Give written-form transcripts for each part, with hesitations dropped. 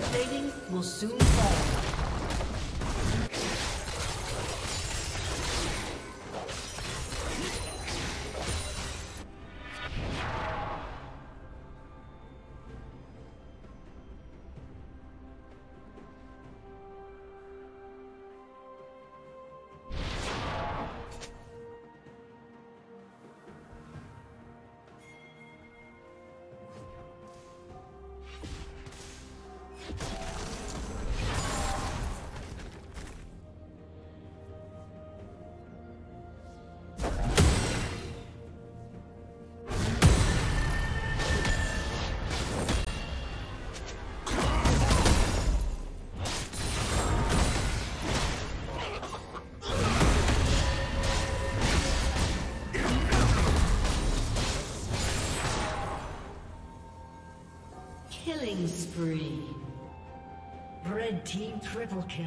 turret plating will soon fall. Killing spree. Red team triple kill.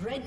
Red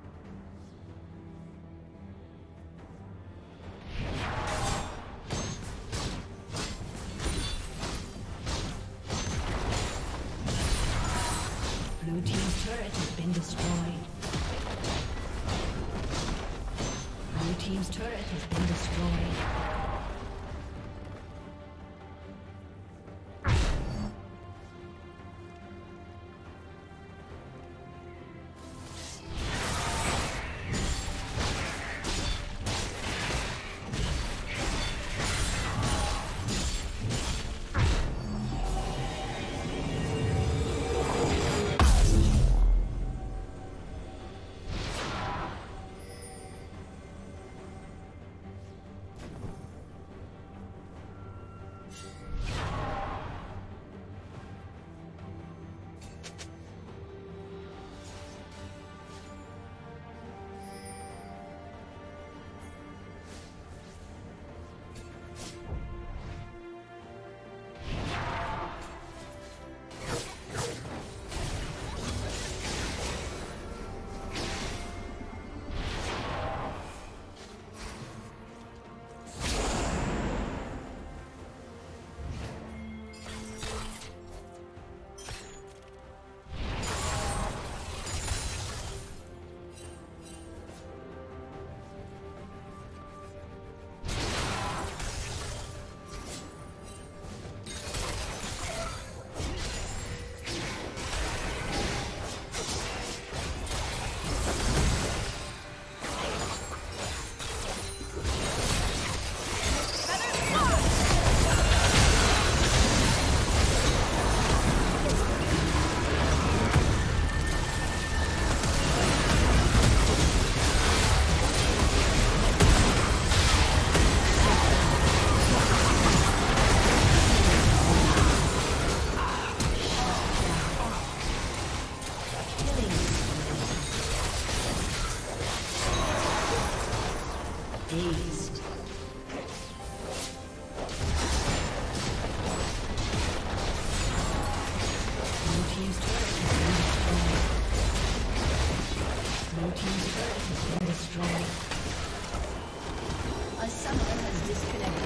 Blue team's turret has been destroyed. Blue team's turret has been destroyed. Blue team's turret has been destroyed. A summoner has disconnected.